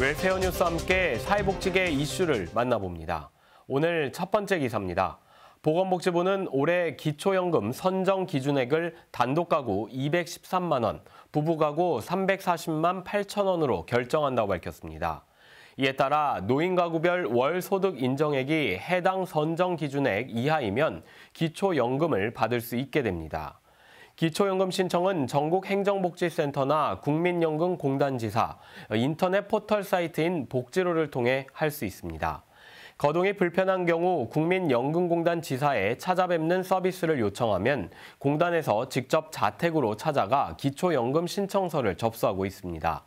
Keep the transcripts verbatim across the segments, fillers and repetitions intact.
웰페어뉴스와 함께 사회복지계 이슈를 만나봅니다. 오늘 첫 번째 기사입니다. 보건복지부는 올해 기초연금 선정 기준액을 단독가구 이백십삼만 원, 부부가구 삼백사십만 팔천 원으로 결정한다고 밝혔습니다. 이에 따라 노인가구별 월소득 인정액이 해당 선정 기준액 이하이면 기초연금을 받을 수 있게 됩니다. 기초연금 신청은 전국행정복지센터나 국민연금공단지사, 인터넷 포털 사이트인 복지로를 통해 할 수 있습니다. 거동이 불편한 경우 국민연금공단 지사에 찾아뵙는 서비스를 요청하면 공단에서 직접 자택으로 찾아가 기초연금 신청서를 접수하고 있습니다.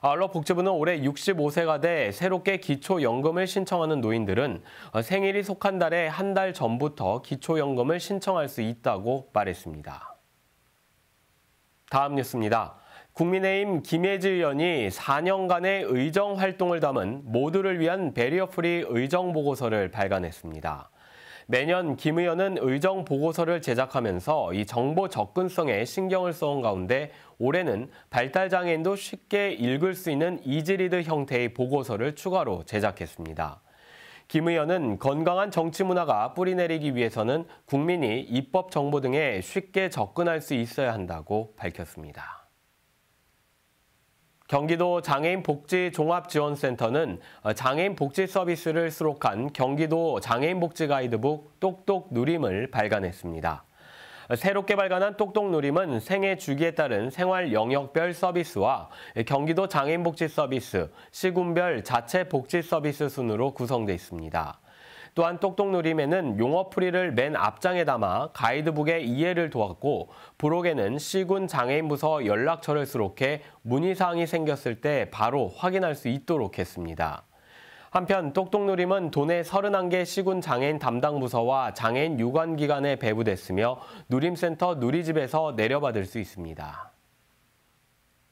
아울러 복지부는 올해 육십오 세가 돼 새롭게 기초연금을 신청하는 노인들은 생일이 속한 달에 한 달 전부터 기초연금을 신청할 수 있다고 말했습니다. 다음 뉴스입니다. 국민의힘 김예지 의원이 사 년간의 의정 활동을 담은 모두를 위한 베리어프리 의정 보고서를 발간했습니다. 매년 김 의원은 의정 보고서를 제작하면서 이 정보 접근성에 신경을 써온 가운데 올해는 발달장애인도 쉽게 읽을 수 있는 이지리드 형태의 보고서를 추가로 제작했습니다. 김 의원은 건강한 정치 문화가 뿌리내리기 위해서는 국민이 입법 정보 등에 쉽게 접근할 수 있어야 한다고 밝혔습니다. 경기도 장애인 복지 종합지원센터는 장애인 복지 서비스를 수록한 경기도 장애인 복지 가이드북 똑똑 누림을 발간했습니다. 새롭게 발간한 똑똑 누림은 생애 주기에 따른 생활 영역별 서비스와 경기도 장애인 복지 서비스, 시군별 자체 복지 서비스 순으로 구성돼 있습니다. 또한 똑똑 누림에는 용어 풀이를 맨 앞장에 담아 가이드북의 이해를 도왔고 부록에는 시군 장애인 부서 연락처를 수록해 문의사항이 생겼을 때 바로 확인할 수 있도록 했습니다. 한편 똑똑 누림은 도내 삼십일 개 시군 장애인 담당 부서와 장애인 유관기관에 배부됐으며 누림센터 누리집에서 내려받을 수 있습니다.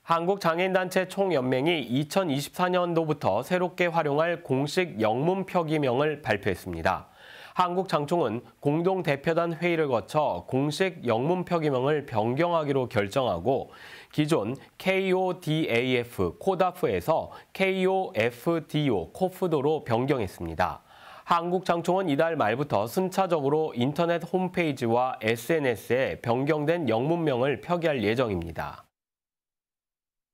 한국장애인단체 총연맹이 이천이십사 년도부터 새롭게 활용할 공식 영문 표기명을 발표했습니다. 한국장총은 공동대표단 회의를 거쳐 공식 영문 표기명을 변경하기로 결정하고 기존 케이 오 디 에이 에프, 코다프에서 케이 오 에프 디 오, 코프도로 변경했습니다. 한국장총은 이달 말부터 순차적으로 인터넷 홈페이지와 에스 엔 에스에 변경된 영문명을 표기할 예정입니다.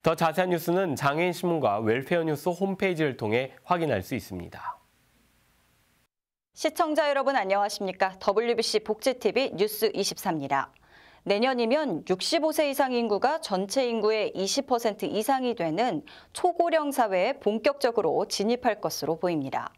더 자세한 뉴스는 장애인신문과 웰페어뉴스 홈페이지를 통해 확인할 수 있습니다. 시청자 여러분 안녕하십니까? 더블유 비 씨 복지티비 뉴스 이십사입니다. 내년이면 육십오 세 이상 인구가 전체 인구의 이십 퍼센트 이상이 되는 초고령 사회에 본격적으로 진입할 것으로 보입니다.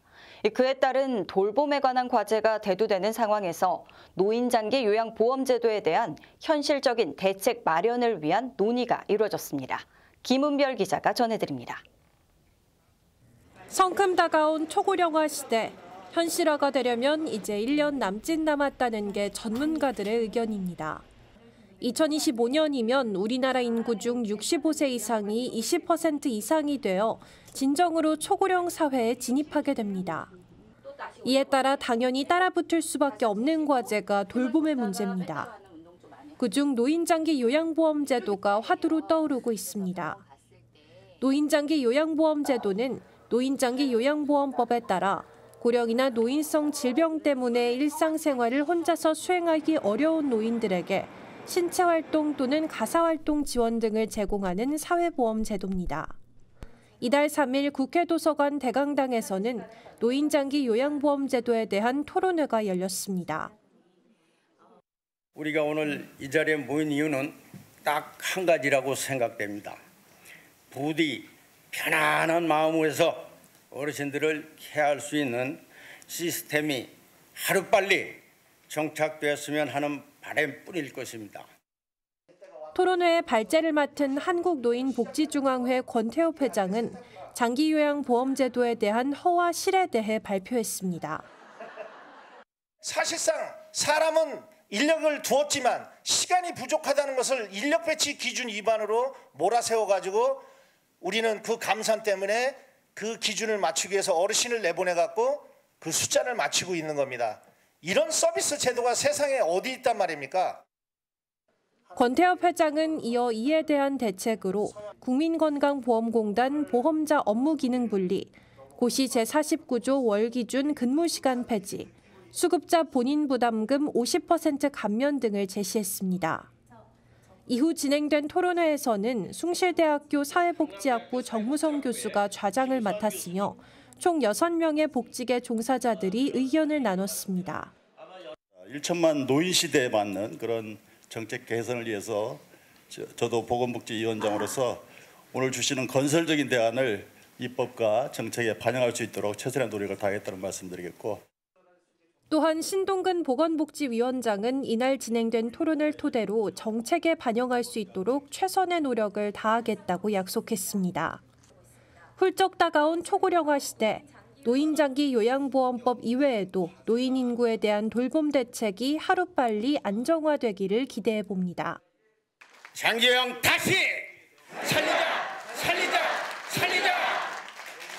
그에 따른 돌봄에 관한 과제가 대두되는 상황에서 노인장기 요양보험제도에 대한 현실적인 대책 마련을 위한 논의가 이루어졌습니다. 김은별 기자가 전해드립니다. 성큼 다가온 초고령화 시대, 현실화가 되려면 이제 일 년 남짓 남았다는 게 전문가들의 의견입니다. 이천이십오 년이면 우리나라 인구 중 육십오 세 이상이 이십 퍼센트 이상이 되어 진정으로 초고령 사회에 진입하게 됩니다. 이에 따라 당연히 따라붙을 수밖에 없는 과제가 돌봄의 문제입니다. 그중 노인장기 요양보험 제도가 화두로 떠오르고 있습니다. 노인장기 요양보험 제도는 노인장기 요양보험법에 따라 고령이나 노인성 질병 때문에 일상생활을 혼자서 수행하기 어려운 노인들에게 신체활동 또는 가사활동 지원 등을 제공하는 사회보험 제도입니다. 이달 삼 일 국회 도서관 대강당에서는 노인장기 요양보험 제도에 대한 토론회가 열렸습니다. 우리가 오늘 이 자리에 모인 이유는 딱 한 가지라고 생각됩니다. 부디 편안한 마음으로서 어르신들을 케어할 수 있는 시스템이 하루빨리 정착되었으면 하는 바람뿐일 것입니다. 토론회의 발제를 맡은 한국노인복지중앙회 권태업 회장은 장기요양보험제도에 대한 허와 실에 대해 발표했습니다. 사실상 사람은 인력을 두었지만 시간이 부족하다는 것을 인력 배치 기준 위반으로 몰아세워가지고 우리는 그 감산 때문에 그 기준을 맞추기 위해서 어르신을 내보내갖고 그 숫자를 맞추고 있는 겁니다. 이런 서비스 제도가 세상에 어디 있단 말입니까? 권태업 회장은 이어 이에 대한 대책으로 국민건강보험공단 보험자 업무기능 분리, 고시 제사십구 조 월기준 근무시간 폐지, 수급자 본인 부담금 오십 퍼센트 감면 등을 제시했습니다. 이후 진행된 토론회에서는 숭실대학교 사회복지학부 정무성 교수가 좌장을 맡았으며 총 여섯 명의 복지계 종사자들이 의견을 나눴습니다. 천만 노인 시대에 맞는 그런 정책 개선을 위해서 저도 보건복지위원장으로서 오늘 주시는 건설적인 대안을 입법과 정책에 반영할 수 있도록 최선의 노력을 다하겠다는 말씀드리겠고. 또한 신동근 보건복지위원장은 이날 진행된 토론을 토대로 정책에 반영할 수 있도록 최선의 노력을 다하겠다고 약속했습니다. 훌쩍 다가온 초고령화 시대, 노인장기 요양보험법 이외에도 노인 인구에 대한 돌봄 대책이 하루빨리 안정화되기를 기대해봅니다. 장기요양 다시 살리자! 살리자! 살리자!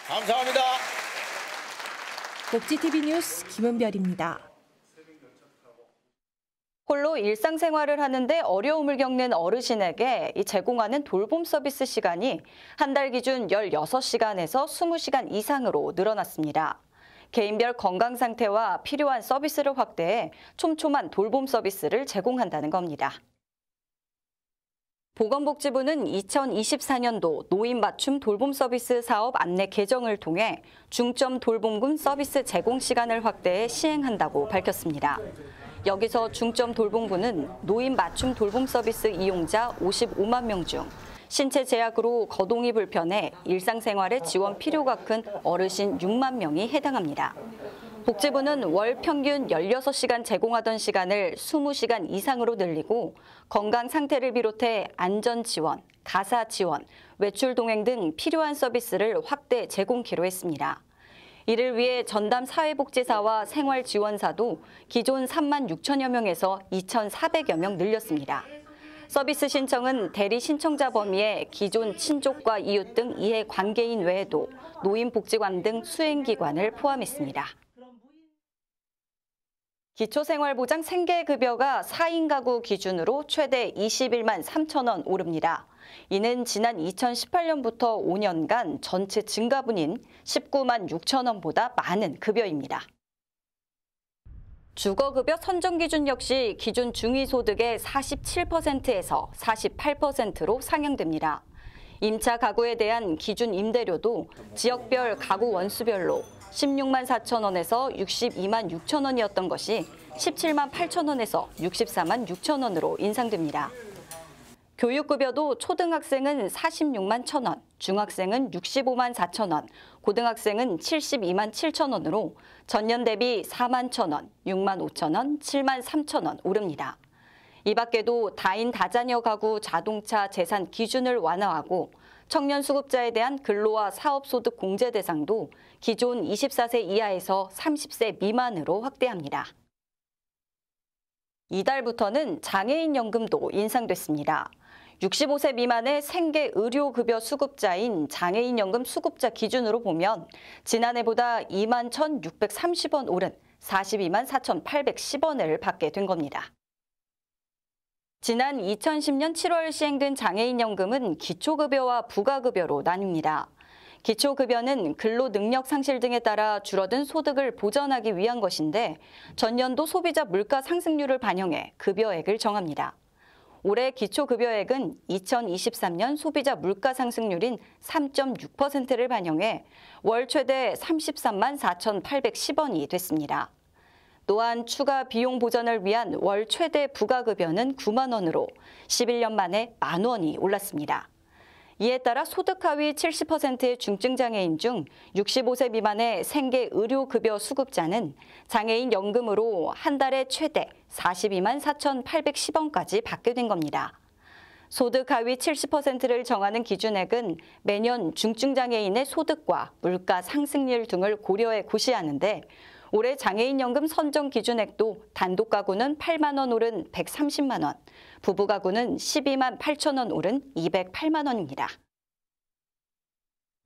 감사합니다. 복지티비 뉴스 김은별입니다. 홀로 일상생활을 하는데 어려움을 겪는 어르신에게 제공하는 돌봄 서비스 시간이 한 달 기준 열여섯 시간에서 이십 시간 이상으로 늘어났습니다. 개인별 건강 상태와 필요한 서비스를 확대해 촘촘한 돌봄 서비스를 제공한다는 겁니다. 보건복지부는 이천이십사 년도 노인 맞춤 돌봄 서비스 사업 안내 개정을 통해 중점 돌봄군 서비스 제공 시간을 확대해 시행한다고 밝혔습니다. 여기서 중점 돌봄군은 노인 맞춤 돌봄 서비스 이용자 오십오만 명 중 신체 제약으로 거동이 불편해 일상생활에 지원 필요가 큰 어르신 육만 명이 해당합니다. 복지부는 월 평균 열여섯 시간 제공하던 시간을 이십 시간 이상으로 늘리고 건강 상태를 비롯해 안전 지원, 가사 지원, 외출 동행 등 필요한 서비스를 확대 제공키로 했습니다. 이를 위해 전담 사회복지사와 생활지원사도 기존 삼만 육천여 명에서 이천사백여 명 늘렸습니다. 서비스 신청은 대리 신청자 범위에 기존 친족과 이웃 등 이해관계인 외에도 노인복지관 등 수행기관을 포함했습니다. 기초생활보장 생계급여가 사 인 가구 기준으로 최대 이십일만 삼천 원 오릅니다. 이는 지난 이천십팔 년부터 오 년간 전체 증가분인 십구만 육천 원보다 많은 급여입니다. 주거급여 선정 기준 역시 기준 중위소득의 사십칠 퍼센트에서 사십팔 퍼센트로 상향됩니다. 임차 가구에 대한 기준 임대료도 지역별 가구 원수별로 십육만 사천 원에서 육십이만 육천 원이었던 것이 십칠만 팔천 원에서 육십사만 육천 원으로 인상됩니다. 교육급여도 초등학생은 사십육만 천 원, 중학생은 육십오만 사천 원, 고등학생은 칠십이만 칠천 원으로 전년 대비 사만 천 원, 육만 오천 원, 칠만 삼천 원 오릅니다. 이 밖에도 다인 다자녀 가구 자동차 재산 기준을 완화하고 청년 수급자에 대한 근로와 사업소득 공제 대상도 기존 이십사 세 이하에서 삼십 세 미만으로 확대합니다. 이달부터는 장애인연금도 인상됐습니다. 육십오 세 미만의 생계 의료급여 수급자인 장애인연금 수급자 기준으로 보면 지난해보다 이만 천육백삼십 원 오른 사십이만 사천팔백십 원을 받게 된 겁니다. 지난 이천십 년 칠월 시행된 장애인연금은 기초급여와 부가급여로 나뉩니다. 기초급여는 근로능력 상실 등에 따라 줄어든 소득을 보전하기 위한 것인데 전년도 소비자 물가 상승률을 반영해 급여액을 정합니다. 올해 기초급여액은 이천이십삼 년 소비자 물가 상승률인 삼 점 육 퍼센트를 반영해 월 최대 삼십삼만 사천팔백십 원이 됐습니다. 또한 추가 비용 보전을 위한 월 최대 부가급여는 구만 원으로 십일 년 만에 만 원이 올랐습니다. 이에 따라 소득 하위 칠십 퍼센트의 중증장애인 중 육십오 세 미만의 생계 의료급여 수급자는 장애인 연금으로 한 달에 최대 사십이만 사천팔백십 원까지 받게 된 겁니다. 소득 하위 칠십 퍼센트를 정하는 기준액은 매년 중증장애인의 소득과 물가 상승률 등을 고려해 고시하는데 올해 장애인연금 선정 기준액도 단독 가구는 팔만 원 오른 백삼십만 원, 부부 가구는 십이만 팔천 원 오른 이백팔만 원입니다.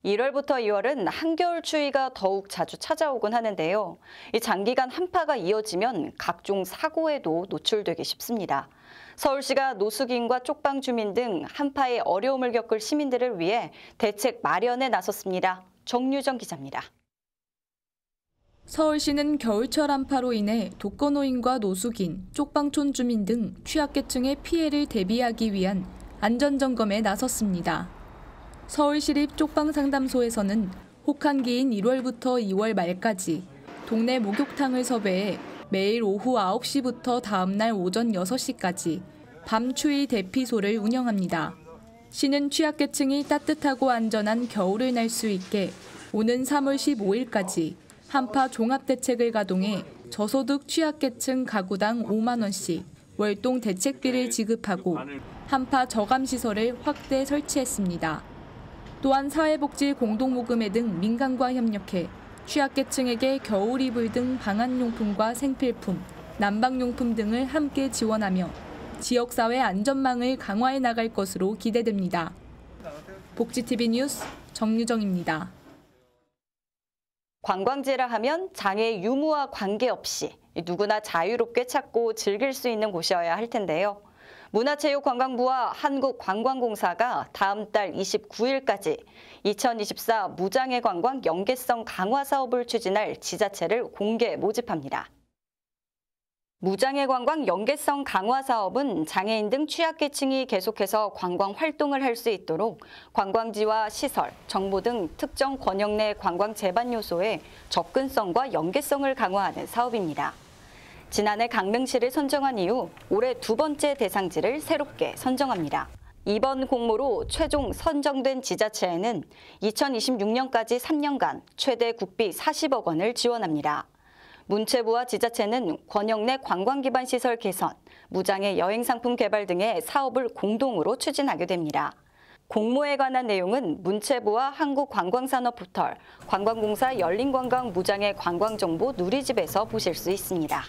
일월부터 이월은 한겨울 추위가 더욱 자주 찾아오곤 하는데요. 이 장기간 한파가 이어지면 각종 사고에도 노출되기 쉽습니다. 서울시가 노숙인과 쪽방 주민 등 한파에 어려움을 겪을 시민들을 위해 대책 마련에 나섰습니다. 정유정 기자입니다. 서울시는 겨울철 한파로 인해 독거노인과 노숙인, 쪽방촌 주민 등 취약계층의 피해를 대비하기 위한 안전점검에 나섰습니다. 서울시립 쪽방상담소에서는 혹한기인 일월부터 이월 말까지 동네 목욕탕을 섭외해 매일 오후 아홉 시부터 다음날 오전 여섯 시까지 밤추위 대피소를 운영합니다. 시는 취약계층이 따뜻하고 안전한 겨울을 날 수 있게 오는 삼월 십오일까지 한파 종합대책을 가동해 저소득 취약계층 가구당 오만 원씩 월동 대책비를 지급하고 한파 저감시설을 확대 설치했습니다. 또한 사회복지 공동모금회 등 민간과 협력해 취약계층에게 겨울이불 등 방한용품과 생필품, 난방용품 등을 함께 지원하며 지역사회 안전망을 강화해 나갈 것으로 기대됩니다. 복지티비 뉴스 정유정입니다. 관광지라 하면 장애 유무와 관계없이 누구나 자유롭게 찾고 즐길 수 있는 곳이어야 할 텐데요. 문화체육관광부와 한국관광공사가 다음 달 이십구일까지 이천이십사 무장애 관광 연계성 강화 사업을 추진할 지자체를 공개 모집합니다. 무장애 관광 연계성 강화 사업은 장애인 등 취약계층이 계속해서 관광 활동을 할 수 있도록 관광지와 시설, 정보 등 특정 권역 내 관광 제반 요소의 접근성과 연계성을 강화하는 사업입니다. 지난해 강릉시를 선정한 이후 올해 두 번째 대상지를 새롭게 선정합니다. 이번 공모로 최종 선정된 지자체에는 이천이십육년까지 삼 년간 최대 국비 사십억 원을 지원합니다. 문체부와 지자체는 권역 내 관광기반 시설 개선, 무장애 여행상품 개발 등의 사업을 공동으로 추진하게 됩니다. 공모에 관한 내용은 문체부와 한국관광산업포털, 관광공사 열린관광 무장애 관광정보 누리집에서 보실 수 있습니다.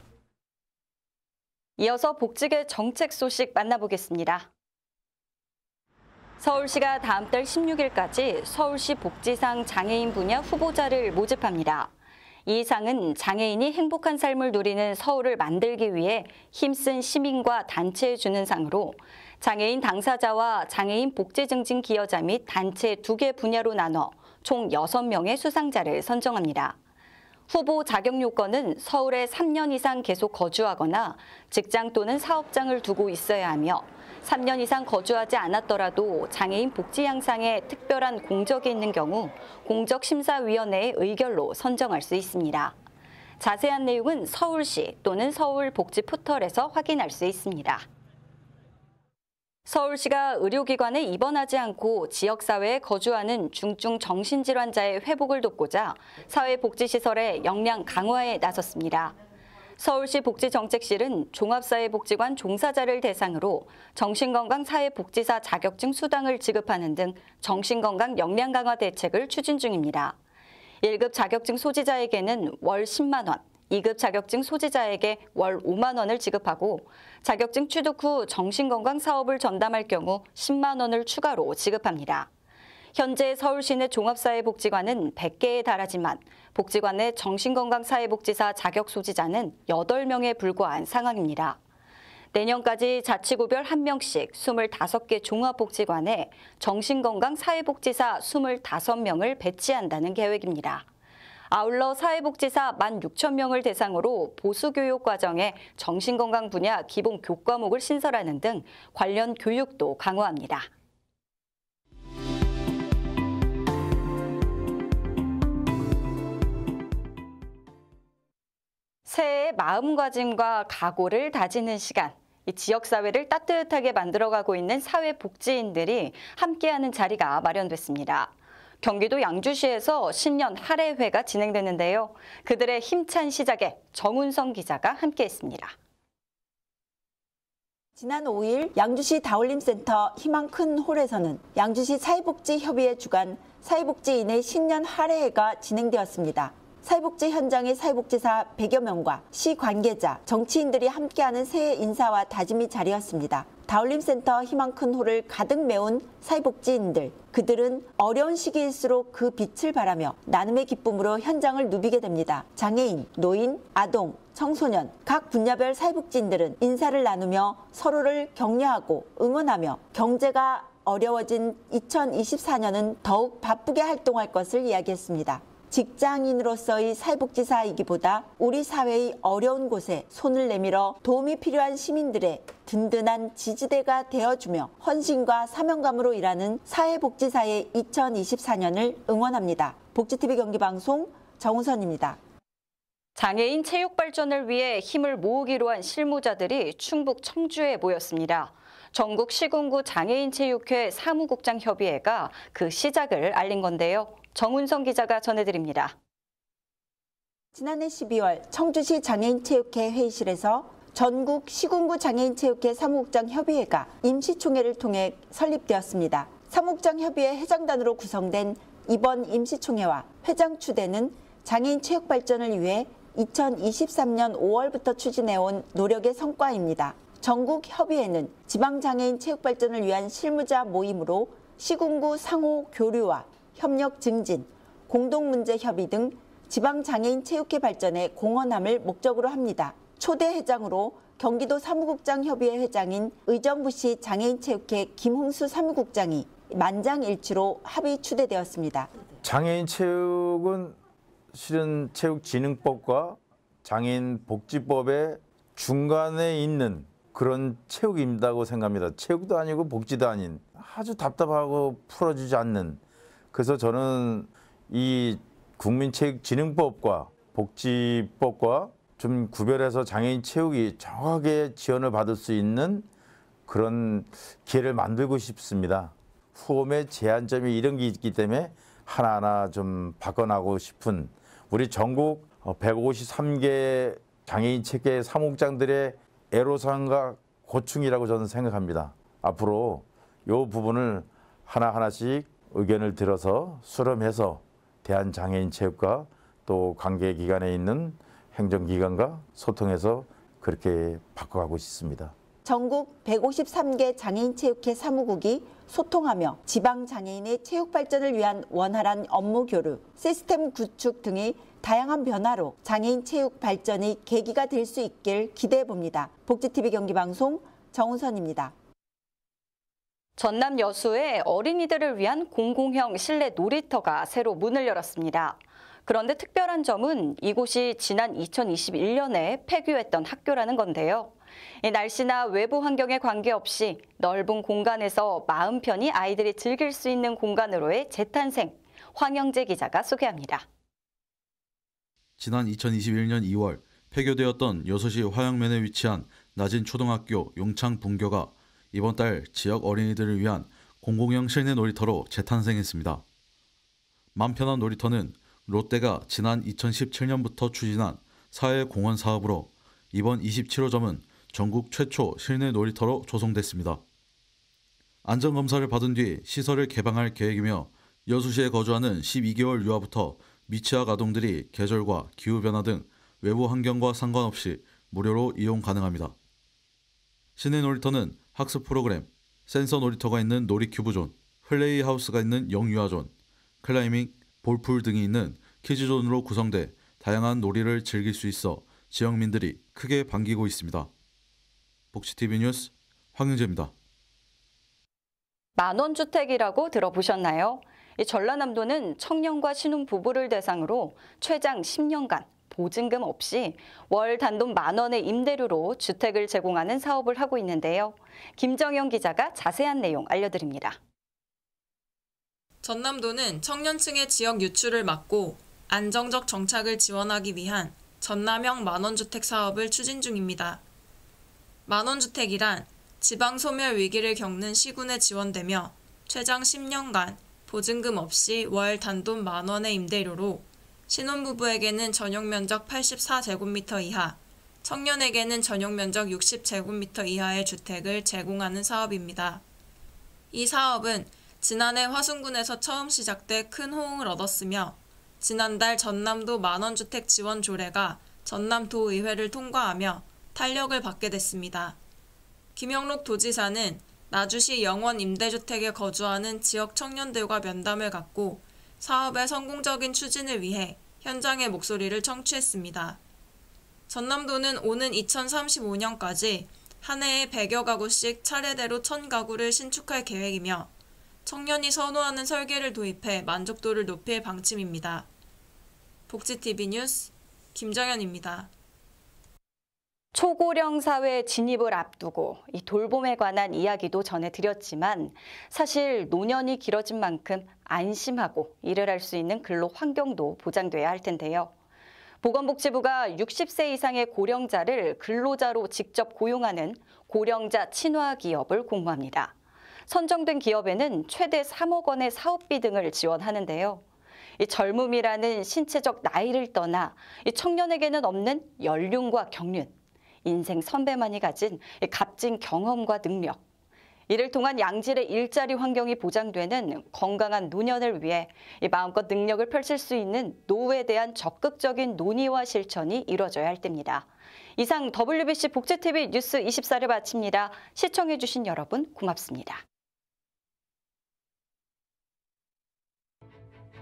이어서 복지계 정책 소식 만나보겠습니다. 서울시가 다음 달 십육일까지 서울시 복지상 장애인 분야 후보자를 모집합니다. 이 상은 장애인이 행복한 삶을 누리는 서울을 만들기 위해 힘쓴 시민과 단체에 주는 상으로 장애인 당사자와 장애인 복지 증진 기여자 및 단체 두 개 분야로 나눠 총 여섯 명의 수상자를 선정합니다. 후보 자격 요건은 서울에 삼 년 이상 계속 거주하거나 직장 또는 사업장을 두고 있어야 하며 삼 년 이상 거주하지 않았더라도 장애인 복지 향상에 특별한 공적이 있는 경우 공적심사위원회의 의결로 선정할 수 있습니다. 자세한 내용은 서울시 또는 서울복지포털에서 확인할 수 있습니다. 서울시가 의료기관에 입원하지 않고 지역사회에 거주하는 중증 정신질환자의 회복을 돕고자 사회복지시설의 역량 강화에 나섰습니다. 서울시 복지정책실은 종합사회복지관 종사자를 대상으로 정신건강사회복지사 자격증 수당을 지급하는 등 정신건강 역량 강화 대책을 추진 중입니다. 일급 자격증 소지자에게는 월 십만 원, 이급 자격증 소지자에게 월 오만 원을 지급하고 자격증 취득 후 정신건강 사업을 전담할 경우 십만 원을 추가로 지급합니다. 현재 서울시 내 종합사회복지관은 백 개에 달하지만 복지관 내 정신건강사회복지사 자격 소지자는 여덟 명에 불과한 상황입니다. 내년까지 자치구별 한 명씩 이십오 개 종합복지관에 정신건강사회복지사 이십오 명을 배치한다는 계획입니다. 아울러 사회복지사 만 육천 명을 대상으로 보수교육 과정에 정신건강 분야 기본 교과목을 신설하는 등 관련 교육도 강화합니다. 새해의 마음가짐과 각오를 다지는 시간, 이 지역사회를 따뜻하게 만들어가고 있는 사회복지인들이 함께하는 자리가 마련됐습니다. 경기도 양주시에서 신년 할애회가 진행되는데요. 그들의 힘찬 시작에 정운성 기자가 함께했습니다. 지난 오일 양주시 다울림센터 희망 큰 홀에서는 양주시 사회복지협의회 주관 사회복지인의 신년 할애회가 진행되었습니다. 사회복지 현장의 사회복지사 백여 명과 시 관계자, 정치인들이 함께하는 새해 인사와 다짐이 자리였습니다. 다울림센터 희망큰 호를 가득 메운 사회복지인들, 그들은 어려운 시기일수록 그 빛을 바라며 나눔의 기쁨으로 현장을 누비게 됩니다. 장애인, 노인, 아동, 청소년, 각 분야별 사회복지인들은 인사를 나누며 서로를 격려하고 응원하며 경제가 어려워진 이천이십사 년은 더욱 바쁘게 활동할 것을 이야기했습니다. 직장인으로서의 사회복지사이기보다 우리 사회의 어려운 곳에 손을 내밀어 도움이 필요한 시민들의 든든한 지지대가 되어주며 헌신과 사명감으로 일하는 사회복지사의 이천이십사 년을 응원합니다. 복지티비 경기방송 정우선입니다. 장애인 체육 발전을 위해 힘을 모으기로 한 실무자들이 충북 청주에 모였습니다. 전국 시군구 장애인체육회 사무국장 협의회가 그 시작을 알린 건데요. 정은성 기자가 전해드립니다. 지난해 십이월 청주시 장애인체육회 회의실에서 전국 시군구 장애인체육회 사무국장 협의회가 임시총회를 통해 설립되었습니다. 사무국장 협의회 회장단으로 구성된 이번 임시총회와 회장 추대는 장애인 체육 발전을 위해 이천이십삼 년 오월부터 추진해온 노력의 성과입니다. 전국 협의회는 지방장애인 체육 발전을 위한 실무자 모임으로 시군구 상호 교류와 협력 증진, 공동문제 협의 등 지방장애인 체육회 발전에 공헌함을 목적으로 합니다. 초대 회장으로 경기도 사무국장 협의회 회장인 의정부시 장애인체육회 김홍수 사무국장이 만장일치로 합의 추대되었습니다. 장애인 체육은 실은 체육진흥법과 장애인복지법의 중간에 있는 그런 체육입니다고 생각합니다. 체육도 아니고 복지도 아닌 아주 답답하고 풀어주지 않는, 그래서 저는 이 국민체육진흥법과 복지법과 좀 구별해서 장애인 체육이 정확하게 지원을 받을 수 있는 그런 기회를 만들고 싶습니다. 후험의 제한점이 이런 게 있기 때문에 하나하나 좀 바꿔나가고 싶은, 우리 전국 백오십삼 개 장애인 체육회 사무국장들의 애로사항과 고충이라고 저는 생각합니다. 앞으로 이 부분을 하나하나씩 의견을 들어서 수렴해서 대한장애인체육과 또 관계기관에 있는 행정기관과 소통해서 그렇게 바꿔가고 있습니다. 전국 백오십삼 개 장애인체육회 사무국이 소통하며 지방장애인의 체육발전을 위한 원활한 업무 교류, 시스템 구축 등의 다양한 변화로 장애인 체육 발전의 계기가 될 수 있길 기대해봅니다. 복지티비 경기방송 정은선입니다. 전남 여수에 어린이들을 위한 공공형 실내 놀이터가 새로 문을 열었습니다. 그런데 특별한 점은 이곳이 지난 이천이십일 년에 폐교했던 학교라는 건데요. 날씨나 외부 환경에 관계없이 넓은 공간에서 마음 편히 아이들이 즐길 수 있는 공간으로의 재탄생, 황영재 기자가 소개합니다. 지난 이천이십일 년 이월 폐교되었던 여수시 화양면에 위치한 나진 초등학교 용창 분교가 이번 달 지역 어린이들을 위한 공공형 실내 놀이터로 재탄생했습니다. 맘 편한 놀이터는 롯데가 지난 이천십칠 년부터 추진한 사회공헌 사업으로 이번 이십칠 호점은 전국 최초 실내 놀이터로 조성됐습니다. 안전검사를 받은 뒤 시설을 개방할 계획이며 여수시에 거주하는 십이 개월 유아부터 미취학 아동들이 계절과 기후변화 등 외부 환경과 상관없이 무료로 이용 가능합니다. 실내 놀이터는 학습 프로그램, 센서 놀이터가 있는 놀이큐브존, 플레이하우스가 있는 영유아존, 클라이밍, 볼풀 등이 있는 키즈존으로 구성돼 다양한 놀이를 즐길 수 있어 지역민들이 크게 반기고 있습니다. 복지티비 뉴스 황윤재입니다. 만원주택이라고 들어보셨나요? 전라남도는 청년과 신혼부부를 대상으로 최장 십 년간 보증금 없이 월 단돈 만 원의 임대료로 주택을 제공하는 사업을 하고 있는데요. 김정영 기자가 자세한 내용 알려드립니다. 전남도는 청년층의 지역 유출을 막고 안정적 정착을 지원하기 위한 전남형 만원주택 사업을 추진 중입니다. 만원주택이란 지방 소멸 위기를 겪는 시군에 지원되며 최장 십 년간 보증금 없이 월 단돈 만 원의 임대료로 신혼부부에게는 전용면적 팔십사 제곱미터 이하, 청년에게는 전용면적 육십 제곱미터 이하의 주택을 제공하는 사업입니다. 이 사업은 지난해 화순군에서 처음 시작돼 큰 호응을 얻었으며 지난달 전남도 만원주택 지원 조례가 전남도의회를 통과하며 탄력을 받게 됐습니다. 김영록 도지사는 나주시 영원 임대주택에 거주하는 지역 청년들과 면담을 갖고 사업의 성공적인 추진을 위해 현장의 목소리를 청취했습니다. 전남도는 오는 이천삼십오년까지 한 해에 백여 가구씩 차례대로 천 가구를 신축할 계획이며 청년이 선호하는 설계를 도입해 만족도를 높일 방침입니다. 복지티비 뉴스 김정현입니다. 초고령 사회 진입을 앞두고 이 돌봄에 관한 이야기도 전해드렸지만 사실 노년이 길어진 만큼 안심하고 일을 할 수 있는 근로 환경도 보장돼야 할 텐데요. 보건복지부가 육십 세 이상의 고령자를 근로자로 직접 고용하는 고령자 친화 기업을 공모합니다. 선정된 기업에는 최대 삼억 원의 사업비 등을 지원하는데요. 이 젊음이라는 신체적 나이를 떠나 이 청년에게는 없는 연륜과 경륜, 인생 선배만이 가진 값진 경험과 능력, 이를 통한 양질의 일자리 환경이 보장되는 건강한 노년을 위해 마음껏 능력을 펼칠 수 있는 노후에 대한 적극적인 논의와 실천이 이루어져야 할 때입니다. 이상 더블유비씨 복지티비 뉴스 이십사를 마칩니다. 시청해주신 여러분 고맙습니다.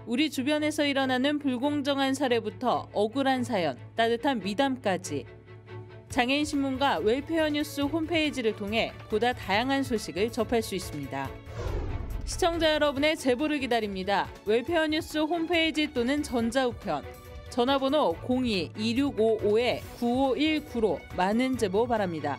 우리 주변에서 일어나는 불공정한 사례부터 억울한 사연, 따뜻한 미담까지 장애인신문과 웰페어뉴스 홈페이지를 통해 보다 다양한 소식을 접할 수 있습니다. 시청자 여러분의 제보를 기다립니다. 웰페어뉴스 홈페이지 또는 전자우편, 전화번호 공이 이육오오 구오일구로 많은 제보 바랍니다.